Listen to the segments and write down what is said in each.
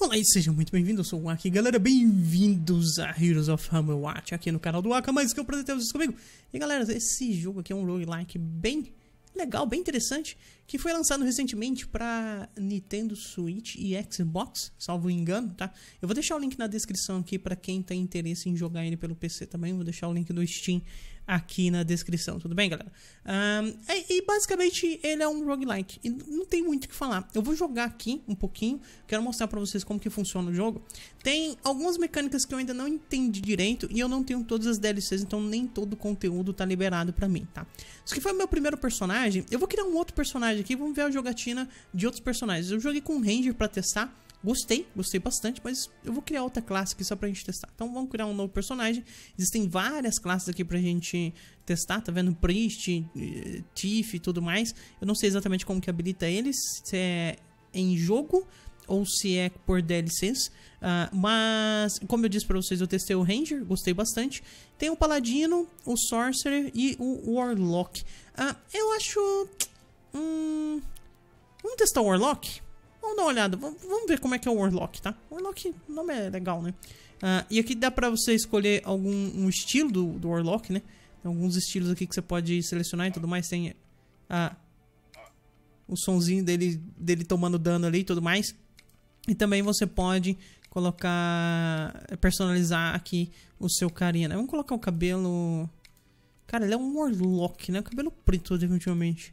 Olá e sejam muito bem-vindos, eu sou o Aki, galera, bem-vindos a Heroes of Hammerwatch aqui no canal do Aki, mas que é um prazer ter vocês comigo. E galera, esse jogo aqui é um roguelike bem legal, bem interessante, que foi lançado recentemente para Nintendo Switch e Xbox, salvo engano, tá? Eu vou deixar o link na descrição aqui para quem tem interesse em jogar ele pelo PC também, vou deixar o link do Steam aqui na descrição, tudo bem, galera? E basicamente ele é um roguelike, e não tem muito o que falar. Eu vou jogar aqui um pouquinho, quero mostrar pra vocês como que funciona o jogo. Tem algumas mecânicas que eu ainda não entendi direito, e eu não tenho todas as DLCs, então nem todo o conteúdo tá liberado pra mim, tá? Isso aqui foi o meu primeiro personagem, eu vou criar um outro personagem aqui, vamos ver a jogatina de outros personagens. Eu joguei com um Ranger pra testar. Gostei bastante, mas eu vou criar outra classe aqui só pra gente testar. Então vamos criar um novo personagem. Existem várias classes aqui pra gente testar, tá vendo? Priest, Tiff e tudo mais. Eu não sei exatamente como que habilita eles, se é em jogo ou se é por DLCs. Mas, como eu disse pra vocês, eu testei o Ranger, gostei bastante. Tem o Paladino, o Sorcerer e o Warlock. Eu acho... vamos testar o Warlock? Vamos dar uma olhada, vamos ver como é que é o Warlock, tá? Warlock, o nome é legal, né? E aqui dá pra você escolher algum estilo do Warlock, né? Tem alguns estilos aqui que você pode selecionar e tudo mais. Tem o sonzinho dele tomando dano ali e tudo mais. E também você pode colocar, personalizar aqui o seu carinha, né? Vamos colocar o cabelo... Cara, ele é um Warlock, né? Cabelo preto, definitivamente.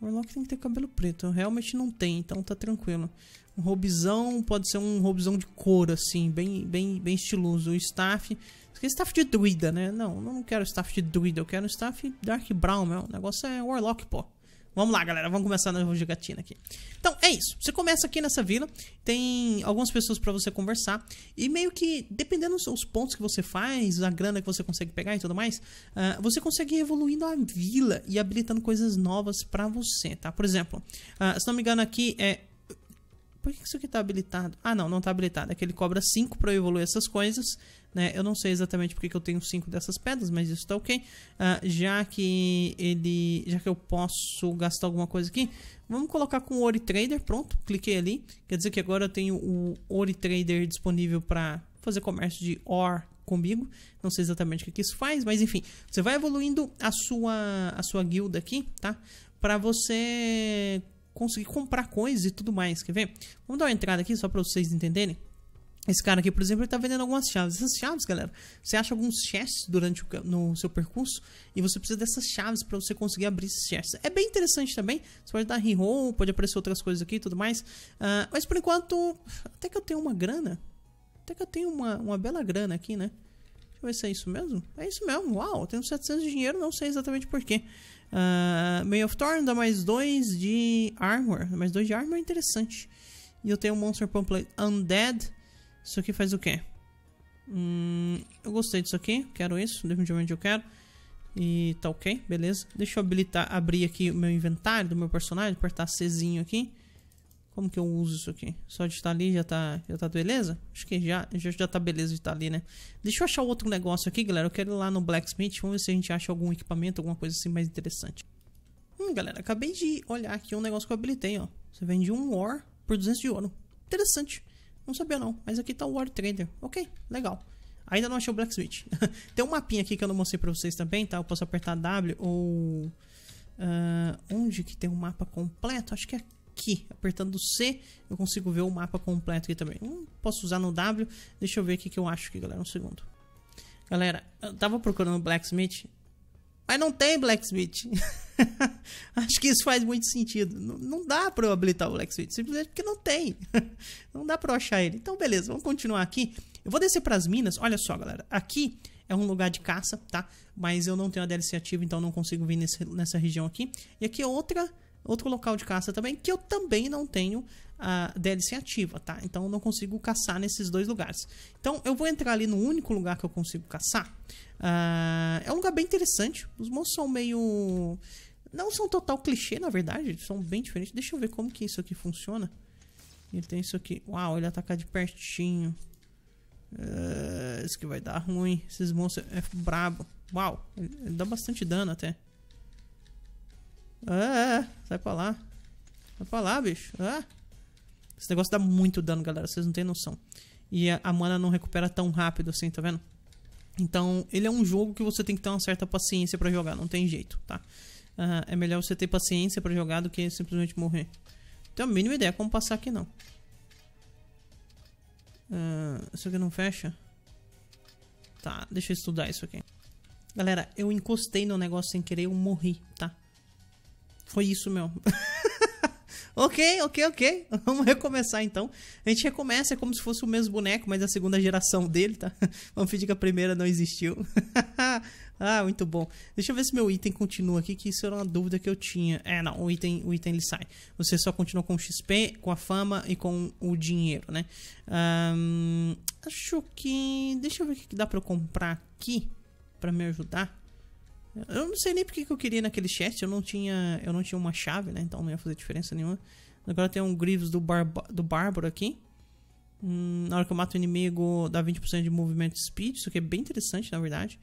O Warlock tem que ter cabelo preto, eu realmente não tem, então tá tranquilo. Um robizão, pode ser um robizão de couro, assim, bem estiloso. O staff, isso é staff de druida, né? Não, não quero staff de druida, eu quero staff dark brown, meu. O negócio é Warlock, pô. Vamos lá, galera, vamos começar na jogatina aqui. Então, é isso. Você começa aqui nessa vila, tem algumas pessoas pra você conversar, e meio que, dependendo dos pontos que você faz, a grana que você consegue pegar e tudo mais, você consegue ir evoluindo a vila e habilitando coisas novas pra você, tá? Por exemplo, se não me engano aqui é... Por que isso aqui tá habilitado? Ah, não tá habilitado. É que ele cobra 5 pra eu evoluir essas coisas, né? Eu não sei exatamente porque que eu tenho 5 dessas pedras, mas isso tá ok. Já que eu posso gastar alguma coisa aqui, vamos colocar com o Ore Trader, pronto. Cliquei ali. Quer dizer que agora eu tenho o Ore Trader disponível pra fazer comércio de ore comigo. Não sei exatamente o que isso faz, mas enfim. Você vai evoluindo a sua guilda aqui, tá? Pra você... conseguir comprar coisas e tudo mais, quer ver? Vamos dar uma entrada aqui só pra vocês entenderem. Esse cara aqui, por exemplo, ele tá vendendo algumas chaves. Essas chaves, galera, você acha alguns chests durante no seu percurso, e você precisa dessas chaves pra você conseguir abrir esses chests. É bem interessante também, você pode dar reroll, pode aparecer outras coisas aqui e tudo mais. Mas por enquanto, até que eu tenho uma grana, até que eu tenho uma bela grana aqui, né? Deixa eu ver se é isso mesmo. É isso mesmo, uau, eu tenho 700 de dinheiro, não sei exatamente porquê. May of Thorn dá mais 2 de armor. Mais 2 de armor é interessante. E eu tenho um Monster Pump Blade Undead. Isso aqui faz o quê? Eu gostei disso aqui. Quero isso, definitivamente eu quero. E tá ok, beleza. Deixa eu abrir aqui o meu inventário do meu personagem. Apertar Czinho aqui. Como que eu uso isso aqui? Só de estar ali já tá beleza? Acho que já tá beleza de estar ali, né? Deixa eu achar outro negócio aqui, galera. Eu quero ir lá no Blacksmith. Vamos ver se a gente acha algum equipamento, alguma coisa assim mais interessante. Galera, acabei de olhar aqui um negócio que eu habilitei, ó. Você vende um ore por 200 de ouro. Interessante. Não sabia não. Mas aqui tá o Ore Trader. Ok, legal. Ainda não achei o Blacksmith. Tem um mapinha aqui que eu não mostrei pra vocês também, tá? Eu posso apertar W ou... onde que tem um mapa completo? Acho que é... aqui, apertando C, eu consigo ver o mapa completo aqui também. Posso usar no W. Deixa eu ver aqui que eu acho aqui, galera. Um segundo. Galera, eu tava procurando Blacksmith, mas não tem Blacksmith. Acho que isso faz muito sentido. Não dá pra eu habilitar o Blacksmith, simplesmente porque não tem. Não dá pra eu achar ele. Então, beleza, vamos continuar aqui. Eu vou descer pras minas. Olha só, galera. Aqui... é um lugar de caça, tá? Mas eu não tenho a DLC ativa, então não consigo vir nessa região aqui. E aqui é outro local de caça também, que eu também não tenho a DLC ativa, tá? Então eu não consigo caçar nesses dois lugares. Então eu vou entrar ali no único lugar que eu consigo caçar. É um lugar bem interessante. Os monstros são meio... não são total clichê, na verdade. Eles são bem diferentes. Deixa eu ver como que isso aqui funciona. Ele tem isso aqui. Uau, ele ataca de pertinho. Isso que vai dar ruim. Esses monstros é brabo. Uau, ele dá bastante dano até. Sai pra lá. Sai pra lá, bicho. Esse negócio dá muito dano, galera. Vocês não têm noção. E a mana não recupera tão rápido assim, tá vendo? Então, ele é um jogo que você tem que ter uma certa paciência pra jogar. Não tem jeito, tá? É melhor você ter paciência pra jogar do que simplesmente morrer. Não tenho a mínima ideia como passar aqui, não. Isso aqui não fecha? Tá, deixa eu estudar isso aqui. Galera, eu encostei no negócio sem querer, eu morri, tá? Foi isso, meu. Ok. Vamos recomeçar, então. A gente recomeça, é como se fosse o mesmo boneco, mas a segunda geração dele, tá? Vamos fingir que a primeira não existiu. Ah, muito bom. Deixa eu ver se meu item continua aqui, que isso era uma dúvida que eu tinha. É, não, o item ele sai. Você só continua com o XP, com a fama e com o dinheiro, né? Acho que... Deixa eu ver o que dá pra eu comprar aqui pra me ajudar. Eu não sei nem porque que eu queria naquele chest. Eu não tinha uma chave, né? Então não ia fazer diferença nenhuma. Agora tem um Greaves do Bárbaro aqui. Na hora que eu mato o inimigo, dá 20% de movimento speed. Isso aqui é bem interessante, na verdade.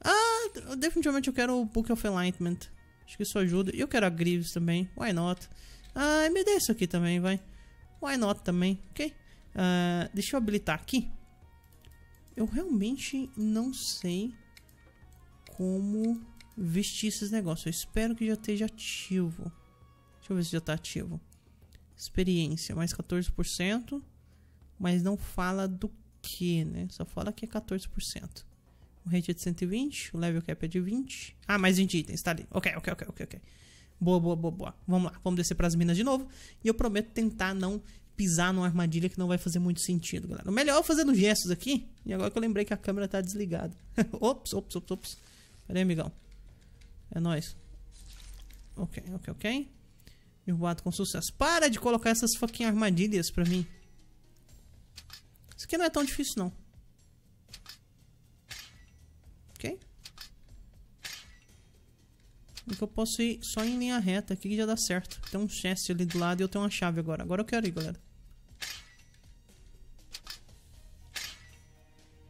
Ah, definitivamente eu quero o Book of Enlightenment. Acho que isso ajuda. E eu quero a Greaves também. Why not? Ah, me dê isso aqui também, vai. Why not também, ok? Deixa eu habilitar aqui. Eu realmente não sei como vestir esses negócios. Eu espero que já esteja ativo. Deixa eu ver se já está ativo. Experiência, mais 14%. Mas não fala do que, né? Só fala que é 14%. O rate é de 120. O level cap é de 20. Ah, mais 20 itens. Tá ali. Ok. Boa. Vamos lá. Vamos descer para as minas de novo. E eu prometo tentar não pisar numa armadilha que não vai fazer muito sentido, galera. O melhor é fazendo gestos aqui. E agora que eu lembrei que a câmera tá desligada. Ops. Pera aí, amigão. É nóis. Ok. Derrubado com sucesso. Para de colocar essas fucking armadilhas pra mim. Isso aqui não é tão difícil, não. Ok. Então eu posso ir só em linha reta aqui que já dá certo. Tem um chest ali do lado e eu tenho uma chave agora. Agora eu quero ir, galera.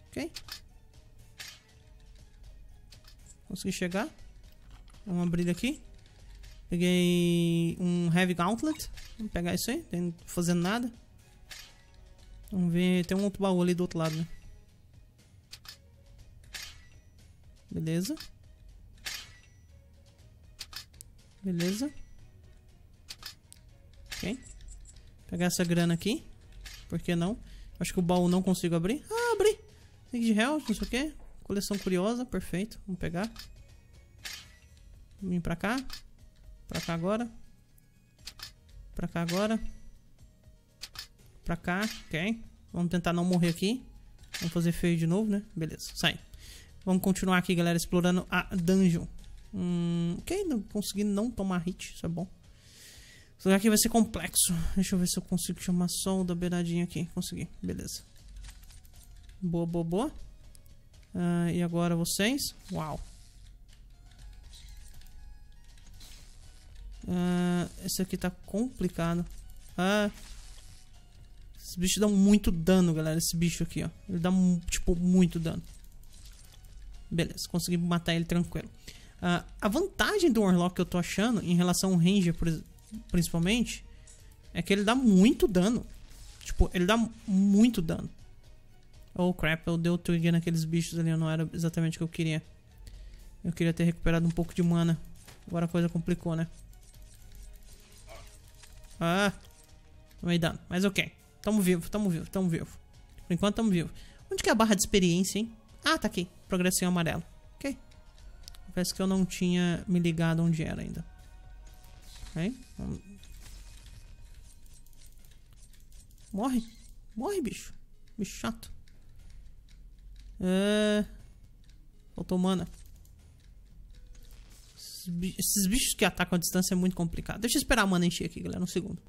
Ok. Consegui chegar. Vamos abrir aqui. Peguei um Heavy Gauntlet. Vamos pegar isso aí. Não tô fazendo nada. Vamos ver. Tem um outro baú ali do outro lado, né? Beleza. Ok. Pegar essa grana aqui. Por que não? Acho que o baú não consigo abrir. Ah, abri! Tem de health, não sei o que. Coleção curiosa, perfeito. Vamos pegar. Vim pra cá. Pra cá agora. Pra cá agora. Pra cá, ok. Vamos tentar não morrer aqui. Vamos fazer feio de novo, né? Beleza, sai. Vamos continuar aqui, galera, explorando a dungeon. Ok, não consegui não tomar hit, isso é bom. Esse lugar aqui vai ser complexo. Deixa eu ver se eu consigo chamar só o da beiradinha aqui. Consegui, beleza. Boa. E agora vocês. Uau. Esse aqui tá complicado. Esses bichos dão muito dano, galera. Esse bicho aqui, ó. Ele dá, tipo, muito dano. Beleza, consegui matar ele tranquilo. A vantagem do Warlock que eu tô achando em relação ao Ranger, principalmente, é que ele dá muito dano. Tipo, ele dá muito dano. Oh crap, eu dei o trigger naqueles bichos ali. Não era exatamente o que eu queria. Eu queria ter recuperado um pouco de mana. Agora a coisa complicou, né? Tomei dano, mas ok. Tamo vivo. Por enquanto tamo vivo. Onde que é a barra de experiência, hein? Ah, tá aqui, progressinho amarelo. Parece que eu não tinha me ligado onde era ainda. Ok? Morre, bicho. Bicho chato. Faltou mana. Esses bichos que atacam a distância é muito complicado. Deixa eu esperar a mana encher aqui, galera. Um segundo.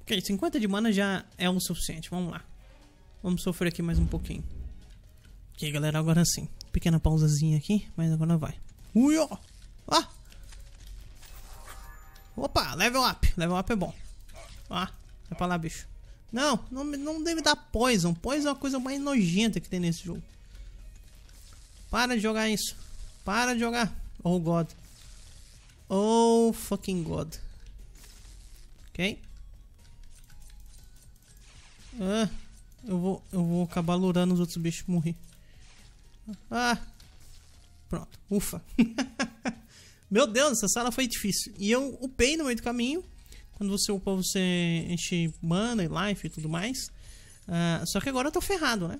Ok, 50 de mana já é o suficiente. Vamos lá. Vamos sofrer aqui mais um pouquinho. Ok, galera, agora sim. Pequena pausazinha aqui, mas agora vai. Ui, ó. Ah. Opa, level up. Level up é bom. Ah, vai pra lá, bicho. Não deve dar poison. Poison é a coisa mais nojenta que tem nesse jogo. Para de jogar isso. Para de jogar. Oh, God. Oh, fucking God. Ok. Ah, eu vou acabar lurando os outros bichos morrer. Ah! Pronto, ufa. Meu Deus, essa sala foi difícil. E eu upei no meio do caminho. Quando você upa, você enche mana e life e tudo mais. Só que agora eu tô ferrado, né?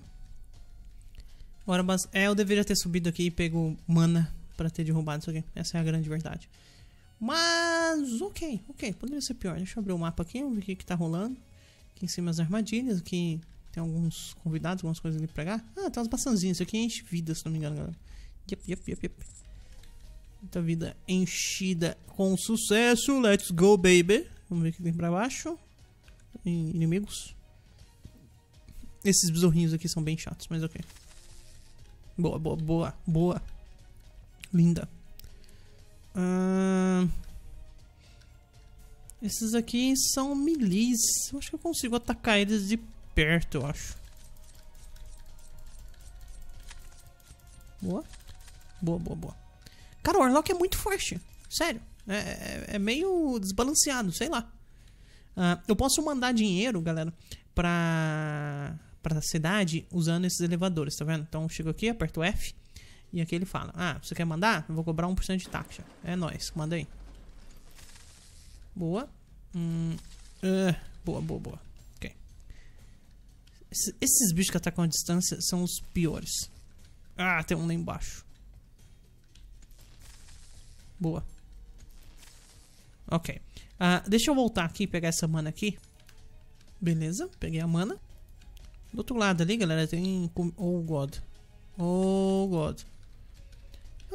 Agora, mas eu deveria ter subido aqui e pego mana pra ter derrubado isso aqui. Essa é a grande verdade. Mas, ok. Poderia ser pior. Deixa eu abrir o mapa aqui, vamos ver o que que tá rolando. Aqui em cima as armadilhas, aqui tem alguns convidados, algumas coisas ali pra cá. Ah, tem umas maçãzinhas. Isso aqui enche vida, se não me engano, galera. Yep. Muita vida enchida com sucesso. Let's go, baby. Vamos ver o que tem pra baixo. Tem inimigos. Esses besourinhos aqui são bem chatos, mas ok. Boa. Linda. Esses aqui são melees. Eu acho que eu consigo atacar eles de perto, eu acho. Boa. Cara, o Warlock é muito forte. Sério. É meio desbalanceado, sei lá. Eu posso mandar dinheiro, galera, pra cidade usando esses elevadores, tá vendo? Então eu chego aqui, aperto F. E aqui ele fala: ah, você quer mandar? Eu vou cobrar 1% de taxa. É nóis, manda aí. Boa. Boa. Ok. Esses bichos que atacam a distância são os piores. Ah, tem um lá embaixo. Boa. Ok. Deixa eu voltar aqui e pegar essa mana aqui. Beleza, peguei a mana. Do outro lado ali, galera, tem... Oh, God. Eu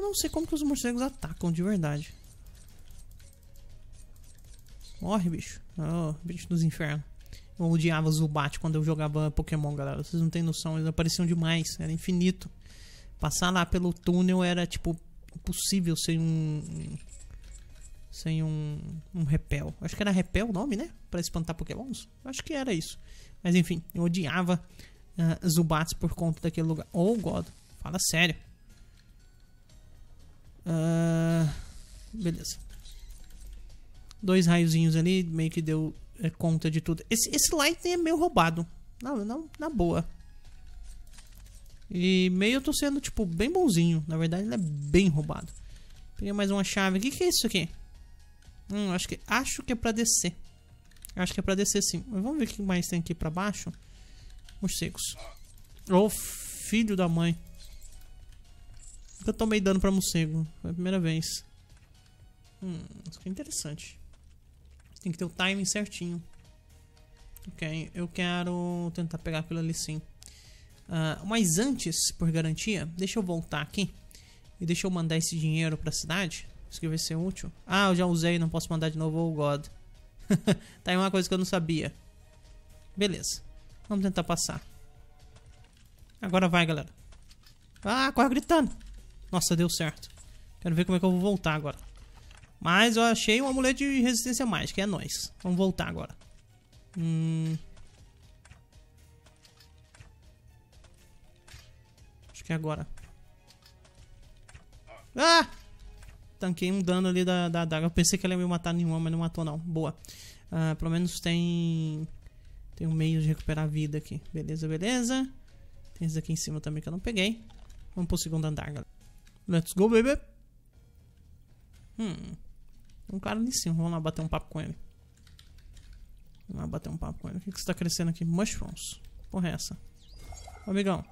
não sei como que os morcegos atacam de verdade. Morre, bicho. Oh, bicho dos infernos. Eu odiava Zubat quando eu jogava Pokémon, galera. Vocês não têm noção, eles apareciam demais. Era infinito. Passar lá pelo túnel era, tipo... impossível sem um repel. Acho que era repel o nome, né? Pra espantar pokémons. Acho que era isso. Mas enfim, eu odiava Zubats por conta daquele lugar. Oh, God. Fala sério. Beleza. Dois raiozinhos ali. Meio que deu conta de tudo. Esse lightning é meio roubado. Não, na boa. E meio eu tô sendo, tipo, bem bonzinho. Na verdade, ele é bem roubado. Peguei mais uma chave. O que é isso aqui? Acho que é pra descer. Acho que é pra descer, sim. Mas vamos ver o que mais tem aqui pra baixo. Morcegos. Ô, filho da mãe. Nunca tomei dano pra morcego. Foi a primeira vez. Isso aqui é interessante. Tem que ter o timing certinho. Ok, eu quero tentar pegar aquilo ali, sim. Mas antes, por garantia, deixa eu voltar aqui e deixa eu mandar esse dinheiro pra cidade. Isso que vai ser útil. Ah, eu já usei, não posso mandar de novo. Oh, God. Tá aí uma coisa que eu não sabia. Beleza, vamos tentar passar. Agora vai, galera. Ah, quase gritando. Nossa, deu certo. Quero ver como é que eu vou voltar agora. Mas eu achei um amuleto de resistência mágica, é nóis. Vamos voltar agora. Que agora. Ah! Tanquei um dano ali da adaga. Eu pensei que ela ia me matar nenhuma, mas não matou não. Boa. Pelo menos tem um meio de recuperar a vida aqui. Beleza. Tem esse aqui em cima também que eu não peguei. Vamos pro segundo andar, galera. Let's go, baby. Um cara ali em cima. Vamos lá bater um papo com ele. O que está crescendo aqui? Mushrooms. Porra é essa? Ô, amigão.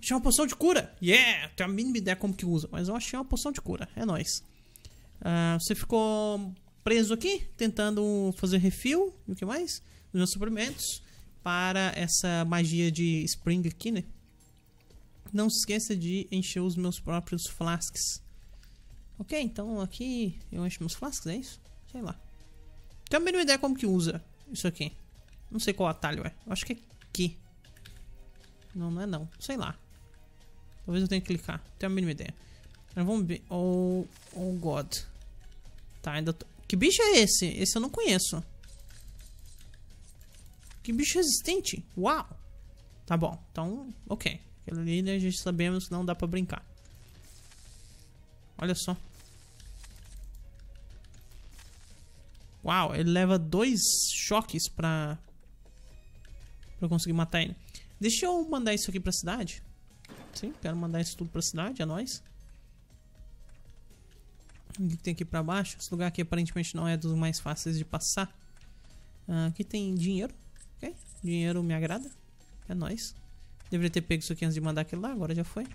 Achei uma poção de cura. Yeah, tenho a mínima ideia como que usa, mas eu achei uma poção de cura, é nóis. Você ficou preso aqui, tentando fazer refill e o que mais? Os meus suprimentos para essa magia de Spring aqui, né? Não se esqueça de encher os meus próprios flasks. Ok, então aqui eu encho meus flasks, é isso? Sei lá. Tenho a mínima ideia como que usa isso aqui. Não sei qual atalho é, eu acho que é aqui. Não é. Sei lá. Talvez eu tenha que clicar. Tenho a mínima ideia. Mas vamos ver. Oh, God. Tá, ainda tô... Que bicho é esse? Esse eu não conheço. Que bicho resistente. Uau. Tá bom. Então, ok. Aquele ali, né, a gente sabemos que não dá pra brincar. Olha só. Uau, ele leva 2 choques pra pra eu conseguir matar ele. Deixa eu mandar isso aqui pra cidade. Sim, quero mandar isso tudo pra cidade, é nóis. O que tem aqui pra baixo? Esse lugar aqui aparentemente não é dos mais fáceis de passar. Aqui tem dinheiro, ok? Dinheiro me agrada, é nóis. Deveria ter pego isso aqui antes de mandar aquele lá, agora já foi.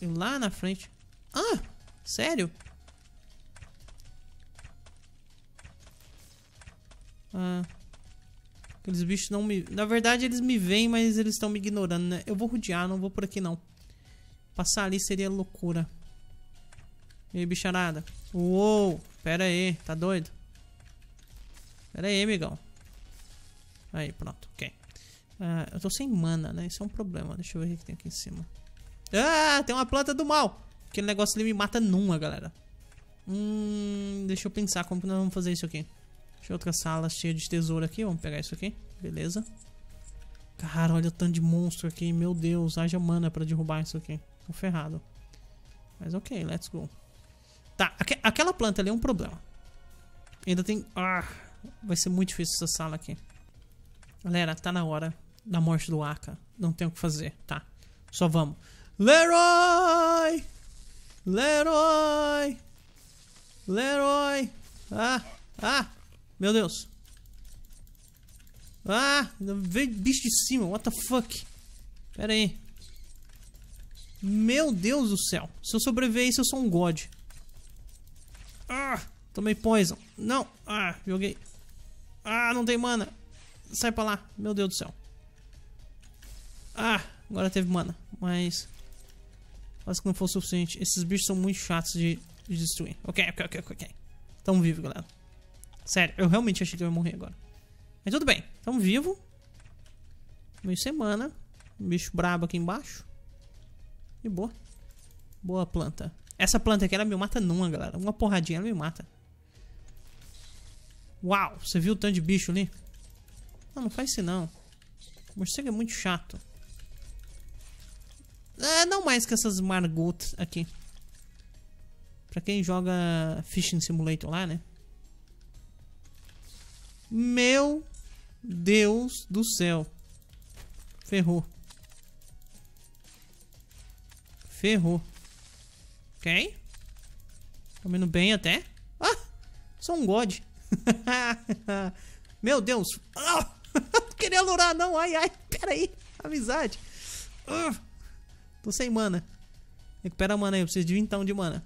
E lá na frente... Ah! Sério? Aqueles bichos não me... Na verdade eles me veem, mas eles estão me ignorando, né? Eu vou rodear, não vou por aqui não. Passar ali seria loucura. E aí, bicharada? Uou! Pera aí, tá doido? Pera aí, amigão. Aí, pronto, ok. Eu tô sem mana, né? Isso é um problema. Deixa eu ver o que tem aqui em cima. Ah, tem uma planta do mal. Aquele negócio ali me mata numa, galera. Deixa eu pensar como que nós vamos fazer isso aqui. Deixa eu outra sala cheia de tesouro aqui. Vamos pegar isso aqui, beleza. Cara, olha o tanto de monstro aqui. Meu Deus, haja mana pra derrubar isso aqui. Tô ferrado. Mas ok, let's go. Tá, aquela planta ali é um problema. Ainda tem... Ah, vai ser muito difícil essa sala aqui. Galera, tá na hora da morte do Aka. Não tem o que fazer, tá? Só vamos. Leroy! Leroy! Leroy! Ah! Ah! Meu Deus! Ah! Veio bicho de cima, what the fuck? Pera aí. Meu Deus do céu! Se eu sobreviver isso, eu sou um god. Ah! Tomei poison. Não! Ah! Joguei. Ah! Não tem mana! Sai pra lá. Meu Deus do céu. Ah! Agora teve mana. Mas... Quase que não foi o suficiente. Esses bichos são muito chatos de destruir. Ok, ok, ok, ok. Tamo vivo, galera. Sério, eu realmente achei que eu ia morrer agora. Mas tudo bem. Tamo vivo. Meio semana. Um bicho brabo aqui embaixo. E boa. Boa planta. Essa planta aqui, ela me mata numa, galera. Uma porradinha, ela me mata. Uau, você viu o tanto de bicho ali? Não, não faz isso não. O morcego é muito chato. É, não mais que essas margotas aqui. Pra quem joga Fishing Simulator lá, né? Meu Deus do céu. Ferrou. Ferrou. Ok. Tô indo bem até. Ah! Sou um god. Meu Deus. Ah! Não queria alurar não, ai, ai, pera aí, amizade. Tô sem mana. Recupera a mana aí, eu preciso de 20 de mana.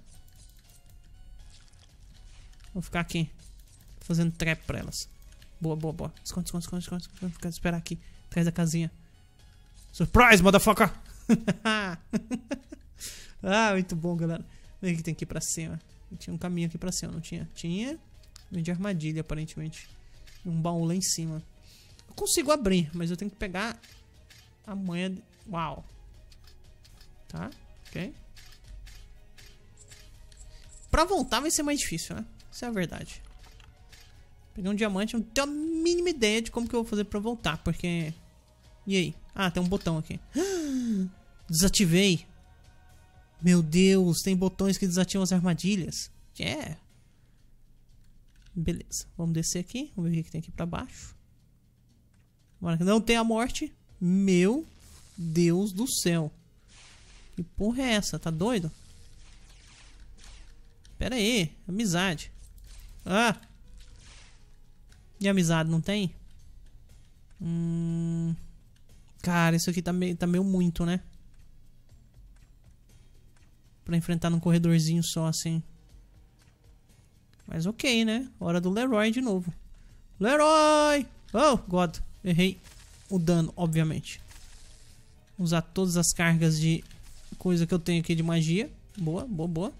Vou ficar aqui fazendo trap pra elas. Boa, boa, boa. Esconde, esconde, esconde, esconde, esconde. Vou ficar esperar aqui, atrás da casinha. Surprise, motherfucker. Ah, muito bom, galera. Vem que tem aqui pra cima. Tinha um caminho aqui pra cima, não tinha? Tinha. Meio de armadilha, aparentemente. Um baú lá em cima. Eu consigo abrir, mas eu tenho que pegar a manha. Uau. Tá, ok. Pra voltar vai ser mais difícil, né? Isso é a verdade. Peguei um diamante, não tenho a mínima ideia de como que eu vou fazer pra voltar, porque... E aí? Ah, tem um botão aqui. Desativei. Meu Deus, tem botões que desativam as armadilhas. Yeah. Beleza, vamos descer aqui. Vamos ver o que tem aqui pra baixo. Não tem a morte. Meu Deus do céu. Que porra é essa? Tá doido? Pera aí. Amizade. Ah! E amizade não tem? Cara, isso aqui tá meio muito, né? Pra enfrentar num corredorzinho só, assim. Mas ok, né? Hora do Leroy de novo. Leroy! Oh, God. Errei o dano, obviamente. Usar todas as cargas de... Coisa que eu tenho aqui de magia. Boa, boa, boa.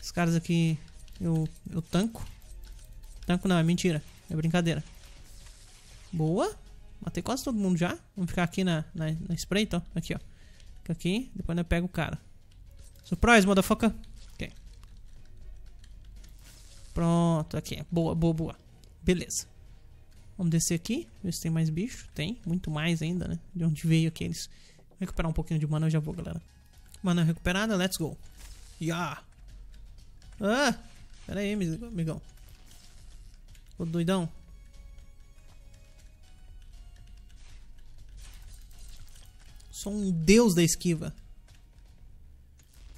Esses caras aqui eu tanco. Tanco não, é mentira. É brincadeira. Boa. Matei quase todo mundo já. Vamos ficar aqui na espreita, ó. Aqui, ó. Fica aqui. Depois eu pego o cara. Surprise, motherfucker. Ok. Pronto, aqui. Boa, boa, boa. Beleza. Vamos descer aqui. Ver se tem mais bicho. Tem. Muito mais ainda, né? De onde veio aqueles... Recuperar um pouquinho de mana, eu já vou, galera. Mana recuperada, let's go. Yeah. Ah! Pera aí, amigão. Tô doidão. Sou um deus da esquiva.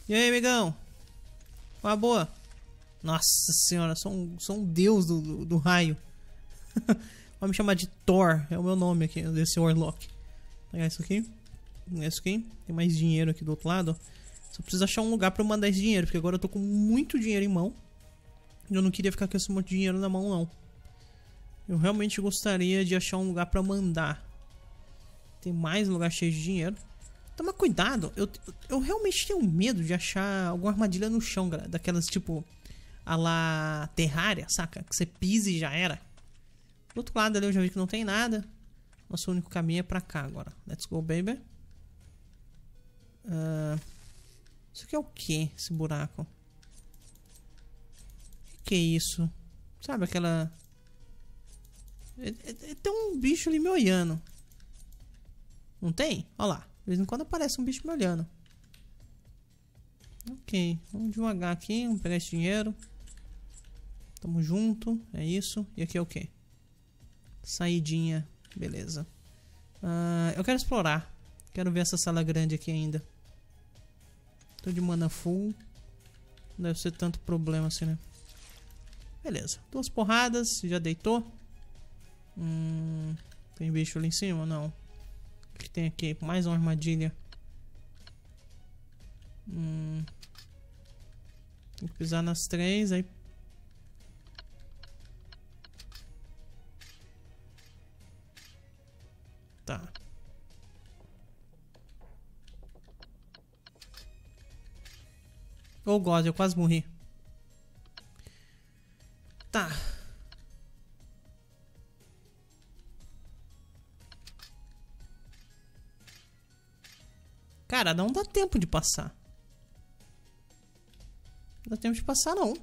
E aí, amigão? Uma boa. Nossa senhora, sou um deus do raio. Vai me chamar de Thor. É o meu nome aqui, desse Warlock. Pegar isso aqui. Isso aqui. Tem mais dinheiro aqui do outro lado. Só preciso achar um lugar pra eu mandar esse dinheiro. Porque agora eu tô com muito dinheiro em mão. E eu não queria ficar com esse monte de dinheiro na mão, não. Eu realmente gostaria de achar um lugar pra mandar. Tem mais lugar cheio de dinheiro. Toma cuidado. Eu realmente tenho medo de achar alguma armadilha no chão, galera. Daquelas tipo... a lá Terraria, saca? Que você pisa e já era. Do outro lado ali eu já vi que não tem nada. Nosso único caminho é pra cá agora. Let's go, baby. Isso aqui é o que? Esse buraco. Que é isso? Sabe aquela... tem um bicho ali me olhando. Não tem? Olha lá. De vez em quando aparece um bicho me olhando. Ok. Vamos devagar aqui. Vamos pegar esse dinheiro. Tamo junto. É isso. E aqui é o que? Saidinha. Beleza. Eu quero explorar. Quero ver essa sala grande aqui ainda. Tô de mana full. Não deve ser tanto problema assim, né? Beleza. 2 porradas. Já deitou. Tem bicho ali em cima? Não. O que tem aqui? Mais uma armadilha. Tem que pisar nas 3. Aí... tá. Oh, God, eu quase morri. Tá. Cara, não dá tempo de passar. Não dá tempo de passar, não.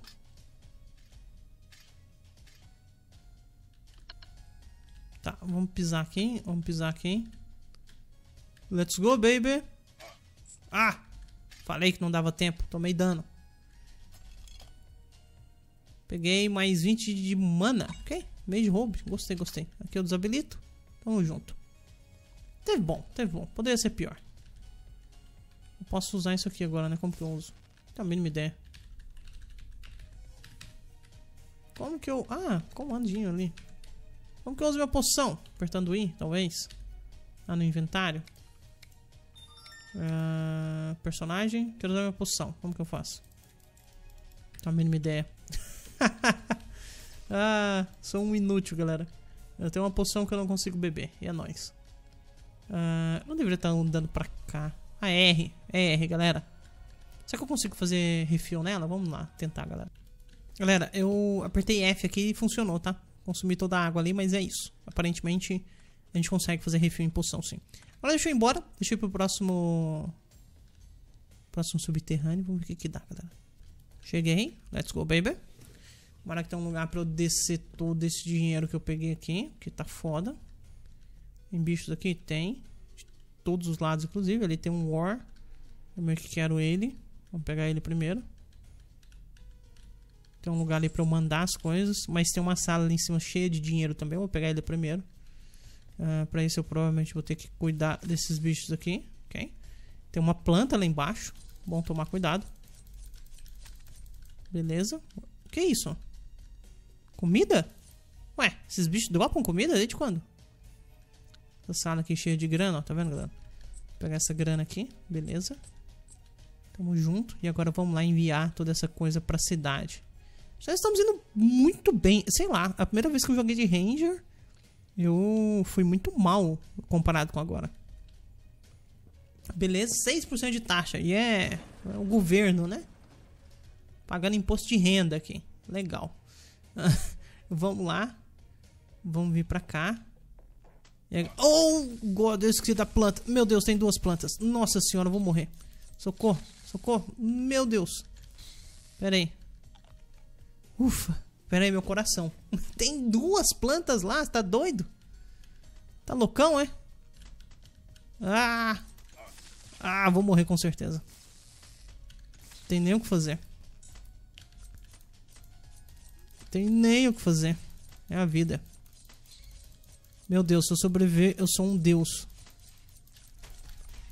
Tá, vamos pisar aqui. Vamos pisar aqui. Let's go, baby. Ah! Falei que não dava tempo. Tomei dano. Peguei mais 20 de mana. Ok? Meio de roubo. Gostei, gostei. Aqui eu desabilito. Tamo junto. Teve bom, teve bom. Poderia ser pior. Eu posso usar isso aqui agora, né? Como que eu uso? Não tenho a mínima ideia. Como que eu... ah, comandinho ali. Como que eu uso minha poção? Apertando I, talvez. Ah, no inventário. Personagem. Quero usar minha poção. Como que eu faço? Não tenho a mínima ideia. Ah, sou um inútil, galera. Eu tenho uma poção que eu não consigo beber. E é nóis. Não deveria estar andando pra cá. Ah, é R. É R, galera. Será que eu consigo fazer refil nela? Vamos lá, tentar, galera. Galera, eu apertei F aqui e funcionou, tá? Consumi toda a água ali, mas é isso. Aparentemente, a gente consegue fazer refil em poção, sim. Agora deixa eu ir embora. Deixa eu ir pro próximo... próximo subterrâneo. Vamos ver o que que dá, galera. Cheguei. Let's go, baby. Agora que tem um lugar pra eu descer todo esse dinheiro que eu peguei aqui, que tá foda. Tem bichos aqui? Tem. De todos os lados, inclusive. Ali tem um War. Eu meio que quero ele. Vamos pegar ele primeiro. Tem um lugar ali pra eu mandar as coisas. Mas tem uma sala ali em cima cheia de dinheiro também. Eu vou pegar ele primeiro. Pra isso eu provavelmente vou ter que cuidar desses bichos aqui. Ok? Tem uma planta lá embaixo. Bom tomar cuidado. Beleza. O que é isso? Comida? Ué, esses bichos dropam comida? Desde quando? Essa sala aqui cheia de grana, ó. Tá vendo, galera? Vou pegar essa grana aqui. Beleza. Tamo junto. E agora vamos lá enviar toda essa coisa pra cidade. Já estamos indo muito bem. Sei lá, a primeira vez que eu joguei de Ranger, eu fui muito mal comparado com agora. Beleza, 6% de taxa. E é o governo, né? Pagando imposto de renda aqui. Legal. Vamos lá. Vamos vir pra cá. Oh, God, eu esqueci da planta. Meu Deus, tem 2 plantas. Nossa senhora, eu vou morrer. Socorro, socorro. Meu Deus. Pera aí. Ufa. Pera aí, meu coração. Tem 2 plantas lá, tá doido? Tá loucão, é? Ah. Ah, vou morrer com certeza. Não tem nem o que fazer. Não tem nem o que fazer. É a vida. Meu Deus, se eu sobreviver, eu sou um deus.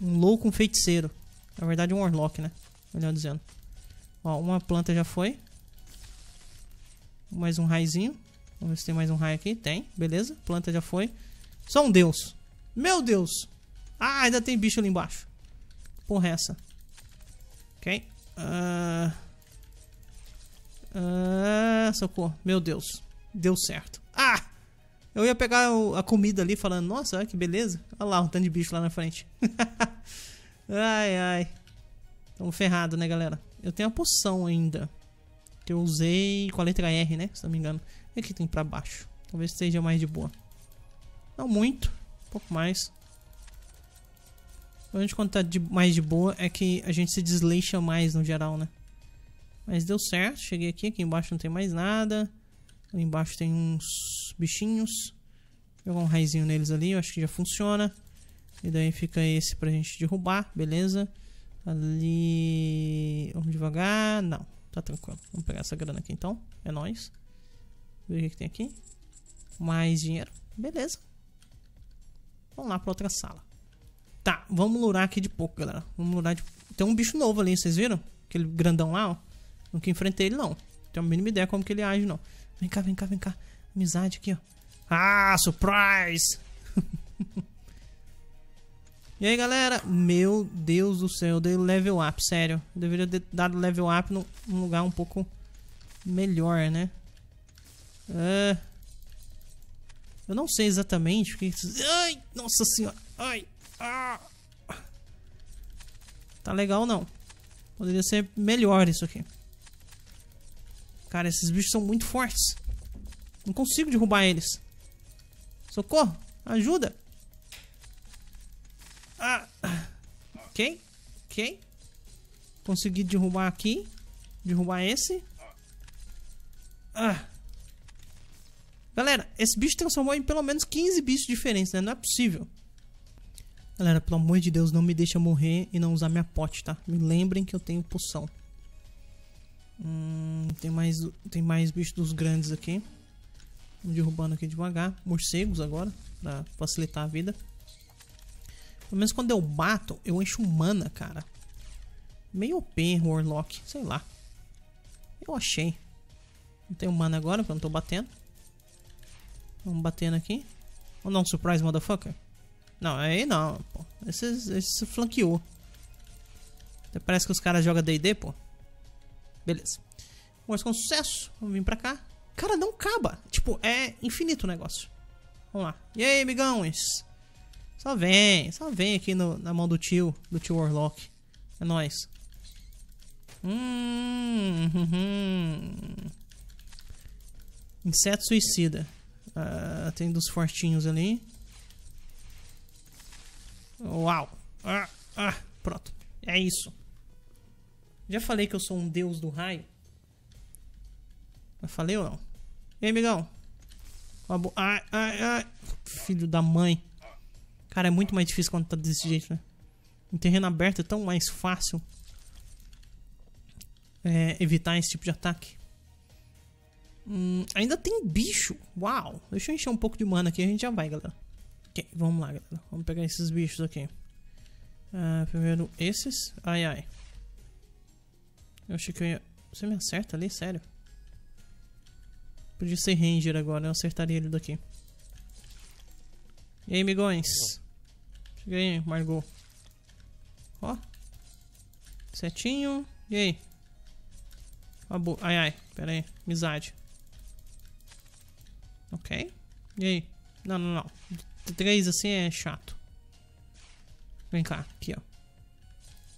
Um louco, um feiticeiro. Na verdade, um Warlock, né? Melhor dizendo. Ó, uma planta já foi. Mais um raizinho. Vamos ver se tem mais um raio aqui. Tem, beleza. Planta já foi. Só um deus. Meu Deus. Ah, ainda tem bicho ali embaixo. Porra, essa. Ok. Socorro. Meu Deus. Deu certo. Ah! Eu ia pegar a comida ali falando, nossa, olha que beleza. Olha lá, um tanto de bicho lá na frente. Ai, ai. Tamo ferrado, né, galera? Eu tenho a poção ainda. Que eu usei com a letra R, né? Se não me engano. E aqui tem pra baixo. Talvez seja mais de boa. Não muito. Um pouco mais. A gente, quando tá mais de boa, é que a gente se desleixa mais no geral, né? Mas deu certo. Cheguei aqui. Aqui embaixo não tem mais nada. Ali embaixo tem uns bichinhos. Vou jogar um raizinho neles ali. Eu acho que já funciona. E daí fica esse pra gente derrubar. Beleza. Ali... Vamos devagar. Não. Tá tranquilo. Vamos pegar essa grana aqui então. É nóis. Ver o que tem aqui. Mais dinheiro. Beleza. Vamos lá pra outra sala. Tá. Vamos lurar aqui de pouco, galera. Vamos lurar de... Tem um bicho novo ali. Vocês viram? Aquele grandão lá, ó. Nunca enfrentei ele, não. Tenho a mínima ideia como que ele age, não. Vem cá, vem cá, vem cá. Amizade aqui, ó. Ah, surprise! E aí, galera? Meu Deus do céu, eu dei level up, sério. Eu deveria ter dado level up num lugar um pouco melhor, né? Eu não sei exatamente o que... Ai, nossa senhora. Ai, ah. Tá legal, não. Poderia ser melhor isso aqui. Cara, esses bichos são muito fortes. Não consigo derrubar eles. Socorro, ajuda. Ah. Ok, ok. Consegui derrubar aqui. Derrubar esse. Ah. Galera, esse bicho transformou em pelo menos 15 bichos diferentes, né? Não é possível. Galera, pelo amor de Deus, não me deixa morrer e não usar minha pote, tá? Me lembrem que eu tenho poção. Tem mais bichos dos grandes aqui. Vamos derrubando aqui devagar. Morcegos agora, pra facilitar a vida. Pelo menos quando eu bato, eu encho mana, cara. Meio OP, Warlock, sei lá. Eu achei. Não tenho mana agora, porque eu não tô batendo. Vamos batendo aqui. Ou não, surprise, motherfucker. Não, aí não, pô. Esse flanqueou. Até parece que os caras jogam D&D, pô. Beleza. Mas com sucesso. Vamos vir pra cá. Cara, não acaba. Tipo, é infinito o negócio. Vamos lá. E aí, amigões? Só vem. Só vem aqui na mão do tio. Do tio Warlock. É nóis. Inseto suicida. Tem dos fortinhos ali. Uau. Pronto. É isso. Já falei que eu sou um deus do raio? Já falei ou não? E aí, amigão? Ai, ai, ai. Filho da mãe. Cara, é muito mais difícil quando tá desse jeito, né? Em terreno aberto é tão mais fácil evitar esse tipo de ataque. Ainda tem bicho. Uau. Deixa eu encher um pouco de mana aqui e a gente já vai, galera. Ok, vamos lá, galera. Vamos pegar esses bichos aqui. Primeiro esses. Ai, ai. Eu achei que eu ia... Você me acerta ali? Sério? Podia ser Ranger agora, eu acertaria ele daqui. E aí, amigões? Chega aí, Margot. Ó. Certinho. E aí? Ai, ai. Pera aí. Amizade. Ok. E aí? Não, não, não. 3 assim é chato. Vem cá. Aqui, ó.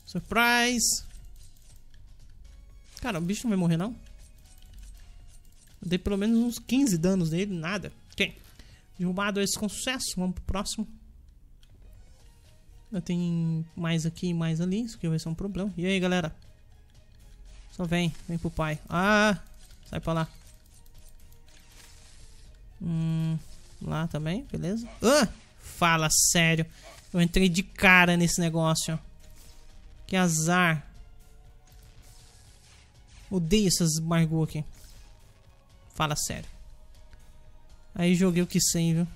Surprise! Cara, o bicho não vai morrer, não? Eu dei pelo menos uns 15 danos nele, nada. Ok. Derrubado esse com sucesso. Vamos pro próximo. Eu tenho mais aqui e mais ali. Isso aqui vai ser um problema. E aí, galera? Só vem. Vem pro pai. Ah! Sai pra lá. Lá também, beleza. Fala sério. Eu entrei de cara nesse negócio. Que azar. Odeio essas Margot aqui. Fala sério. Aí joguei o que sei, viu?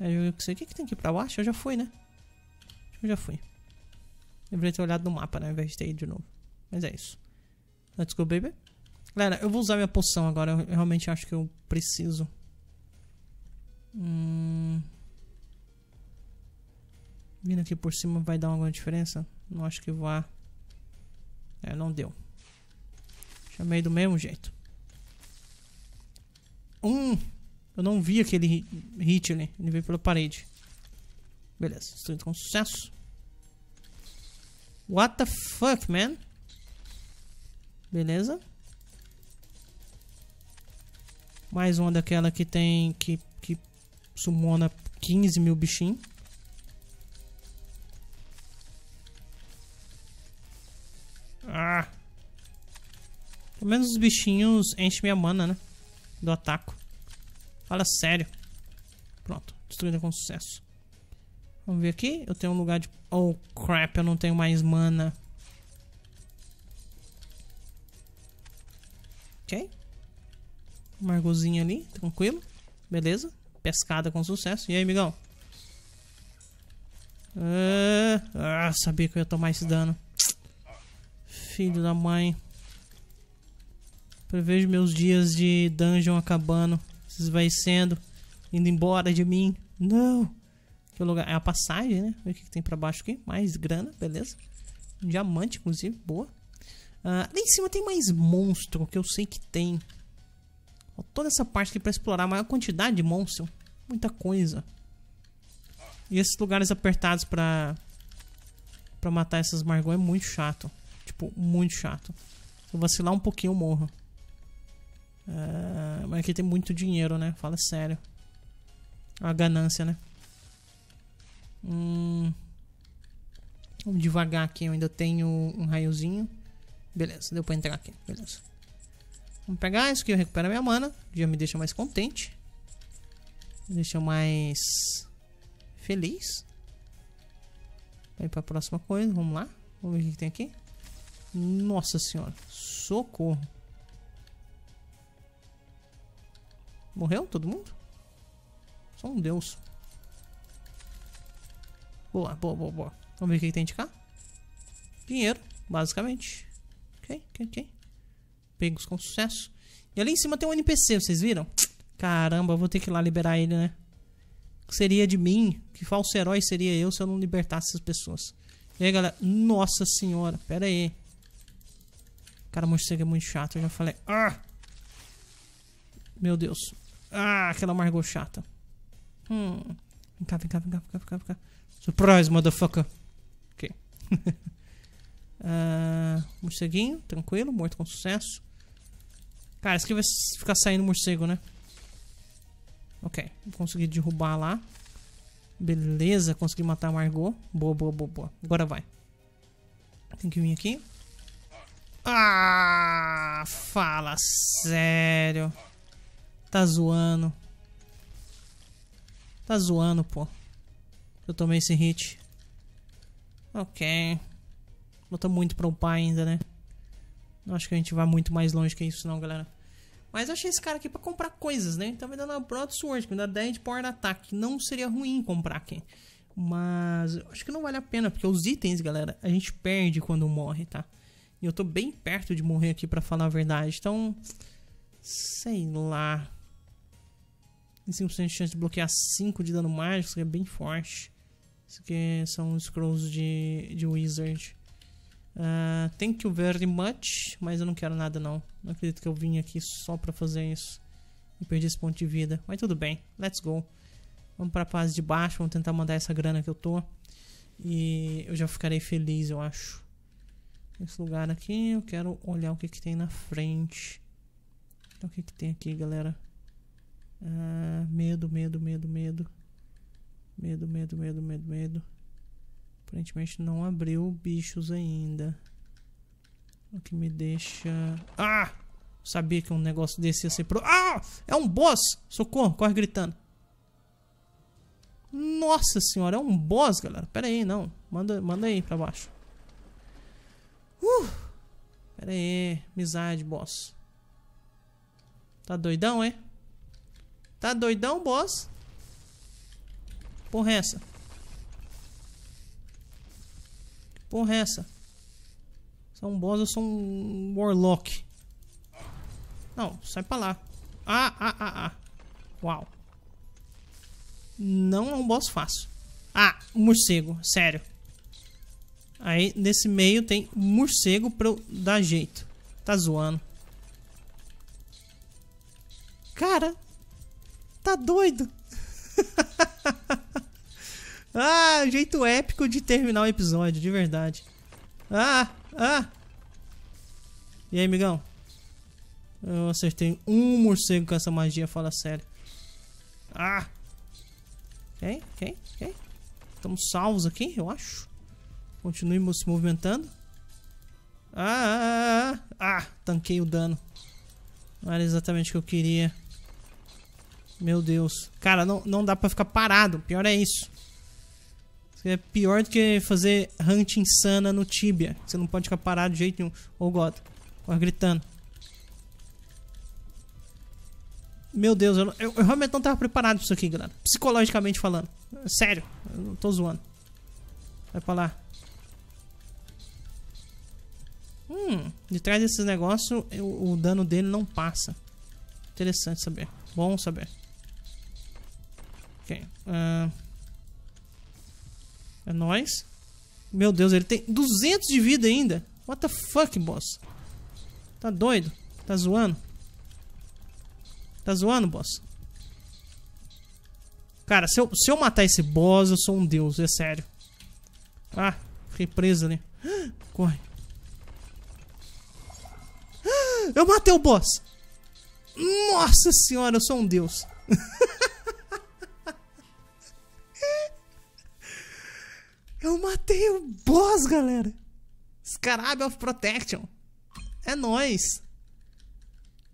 Aí joguei o que sei. O que tem aqui pra baixo? Eu já fui, né? Eu já fui. Deveria ter olhado no mapa, né? Ao invés de ter ido de novo. Mas é isso. Let's go, baby. Galera, eu vou usar minha poção agora. Eu realmente acho que eu preciso. Vindo aqui por cima vai dar alguma diferença? Não acho que voar. É, não deu. Chamei do mesmo jeito. Eu não vi aquele hit ali. Ele veio pela parede. Beleza, estou indo com sucesso. What the fuck, man? Beleza. Mais uma daquela que tem... Que sumona 15 mil bichinhos. Ah! Pelo menos os bichinhos enchem minha mana, né? Do ataque. Fala sério. Pronto. Destruída com sucesso. Vamos ver aqui. Eu tenho um lugar de... Oh, crap. Eu não tenho mais mana. Ok. Uma argozinha ali. Tranquilo. Beleza. Pescada com sucesso. E aí, amigão? Ah, sabia que eu ia tomar esse dano. Filho da mãe. Prevejo meus dias de dungeon acabando. Vocês vai sendo. Indo embora de mim. Não. Que lugar? É a passagem, né? Olha o que tem pra baixo aqui. Mais grana. Beleza. Um diamante, inclusive. Boa. Lá em cima tem mais monstro. Que eu sei que tem. Toda essa parte aqui pra explorar. A maior quantidade de monstro. Muita coisa. E esses lugares apertados pra matar essas margões é muito chato. Tipo, muito chato. Se eu vacilar um pouquinho eu morro. Mas aqui tem muito dinheiro, né? Fala sério. A ganância, né? Vamos devagar aqui. Eu ainda tenho um raiozinho. Beleza, deu pra entrar aqui. Beleza. Vamos pegar isso aqui. Eu recupero minha mana. Já me deixa mais contente. Me deixa mais feliz. Vai pra próxima coisa. Vamos lá. Vamos ver o que tem aqui. Nossa senhora. Socorro. Morreu todo mundo? Só um deus. Boa, boa, boa, boa. Vamos ver o que tem de cá. Dinheiro, basicamente. Ok, ok, ok. Pegos com sucesso. E ali em cima tem um NPC, vocês viram? Caramba, eu vou ter que ir lá liberar ele, né? O que seria de mim? Que falso herói seria eu se eu não libertasse essas pessoas? E aí, galera? Nossa senhora, pera aí. Cara, morcego é muito chato, eu já falei. Ah! Meu Deus. Ah, aquela amargou chata. Vem cá, vem cá, vem cá, vem cá, vem cá, vem cá. Surprise, motherfucker. Ok. Morceguinho, tranquilo. Morto com sucesso. Cara, isso aqui vai ficar saindo morcego, né? Ok. Consegui derrubar lá. Beleza, consegui matar a Margot. Boa, boa, boa, boa. Agora vai. Tem que vir aqui. Ah, fala sério. Tá zoando. Tá zoando, pô. Eu tomei esse hit. Ok. Falta muito pra upar ainda, né? Não acho que a gente vai muito mais longe que isso não, galera. Mas eu achei esse cara aqui pra comprar coisas, né? Ele tá me dando uma broadsword, que me dá 10 de power de ataque. Não seria ruim comprar aqui. Mas eu acho que não vale a pena, porque os itens, galera, a gente perde quando morre, tá? E eu tô bem perto de morrer aqui, pra falar a verdade. Então, sei lá... 5% de chance de bloquear 5 de dano mágico, isso aqui é bem forte. Isso aqui são scrolls de Wizard. Thank you very much, mas eu não quero nada não. Não acredito que eu vim aqui só pra fazer isso. E perdi esse ponto de vida, mas tudo bem, let's go. Vamos pra parte de baixo, vamos tentar mandar essa grana que eu tô. E eu já ficarei feliz, eu acho. Esse lugar aqui, eu quero olhar o que que tem na frente. Então, o que que tem aqui, galera? Medo, medo, medo, medo. Medo, medo, medo, medo, medo. Aparentemente não abriu bichos ainda. O que me deixa... Ah! Sabia que um negócio desse ia ser pro... Ah! É um boss! Socorro, corre gritando. Nossa senhora, é um boss, galera. Pera aí, não. Manda aí pra baixo. Pera aí, amizade, boss. Tá doidão, hein? Tá doidão, boss? Porra, é essa? Porra é essa? Se é um boss, eu sou um Warlock. Não, sai pra lá. Uau. Não é um boss fácil. Ah, morcego, sério. Aí, nesse meio tem morcego pra eu dar jeito. Tá zoando. Cara, tá doido. Ah, jeito épico de terminar o episódio, de verdade. E aí, amigão? Eu acertei um morcego com essa magia, fala sério. Ok. Estamos salvos aqui, eu acho. Continue se movimentando. Tanquei o dano. Não era exatamente o que eu queria. Meu Deus. Cara, não dá pra ficar parado. Pior é isso. É pior do que fazer hunt insana no Tibia. Você não pode ficar parado de jeito nenhum. Oh, God. Corre gritando. Meu Deus, eu realmente não tava preparado pra isso aqui, galera. Psicologicamente falando. Sério, eu não tô zoando. Vai pra lá. De trás desses negócios, o dano dele não passa. Interessante saber. Bom saber. Ok. É nóis. Meu Deus, ele tem 200 de vida ainda. What the fuck, boss? Tá doido? Tá zoando? Tá zoando, boss? Cara, se eu matar esse boss, eu sou um deus, é sério. Fiquei preso ali. Corre. Eu matei o boss. Nossa senhora, eu sou um deus. Eu matei o boss, galera. Scarab of Protection. É nóis.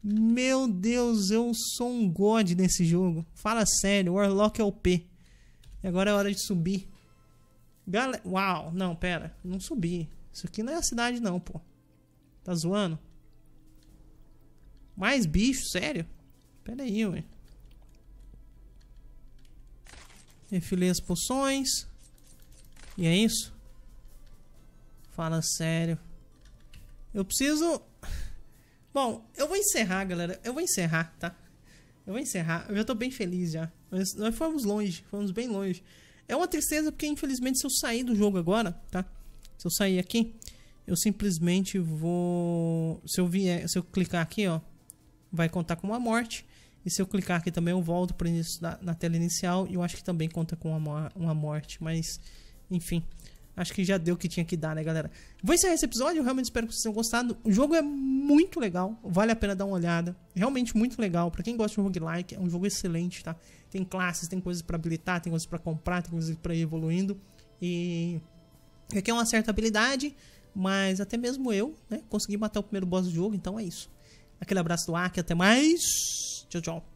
Meu Deus, eu sou um god nesse jogo. Fala sério, Warlock é OP. E agora é hora de subir. Galera, uau, não, pera. Não subi. Isso aqui não é a cidade não, pô. Tá zoando? Mais bicho, sério? Pera aí, ué. Refilei as poções. E é isso? Fala sério. Eu preciso... Bom, eu vou encerrar, galera. Eu vou encerrar, tá? Eu vou encerrar. Eu já tô bem feliz já. Mas nós fomos longe. Fomos bem longe. É uma tristeza porque, infelizmente, se eu sair do jogo agora, tá? Se eu sair aqui, eu simplesmente vou... Se eu clicar aqui, ó, vai contar com uma morte. E se eu clicar aqui também, eu volto pro início na tela inicial. E eu acho que também conta com uma morte, mas... Enfim, acho que já deu o que tinha que dar, né, galera? Vou encerrar esse episódio, eu realmente espero que vocês tenham gostado. O jogo é muito legal, vale a pena dar uma olhada. Realmente muito legal, pra quem gosta de roguelike, é um jogo excelente, tá? Tem classes, tem coisas pra habilitar, tem coisas pra comprar, tem coisas pra ir evoluindo. E aqui é uma certa habilidade, mas até mesmo eu, né, consegui matar o primeiro boss do jogo, então é isso. Aquele abraço do Aki, até mais, tchau, tchau.